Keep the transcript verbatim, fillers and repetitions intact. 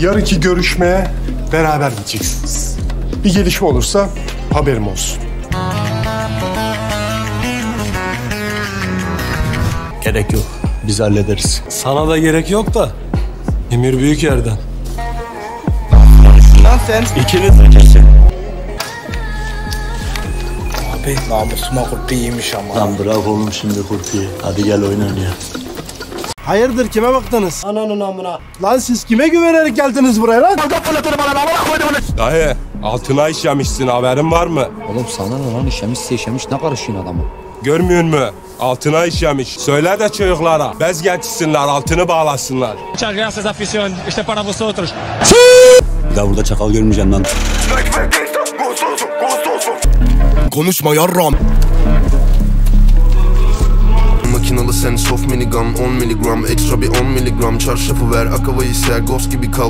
yarınki görüşmeye beraber gideceksiniz. Bir gelişme olursa haberim olsun. Gerek yok. Biz hallederiz. Sana da gerek yok da. Emir büyük yerden. Nasıl? İkiniz de kesin. Abi namusuma kurtu yemiş ama. Lan bırak oğlum şimdi kurtuyu. Hadi gel oynan ya. Hayırdır, kime baktınız? Ananın amına. Lan siz kime güvenerek geldiniz buraya lan? Dayı altına işemişsin, haberin var mı? Oğlum sana ne lan, işemişse işemiş, ne karışıyorsun adamı? Görmüyor musun? Altına işemiş. Söyle de çocuklara, bez geçsinler, altını bağlasınlar. Çok gracias afición, işte para vosotros. Bir daha burada çakal görmeyeceğim lan. Konuşma yarram. Makinalı sen soft minigram on miligram. Ekstra bir on miligram. Çarşafı ver, akavayı ser, ghost gibi kal.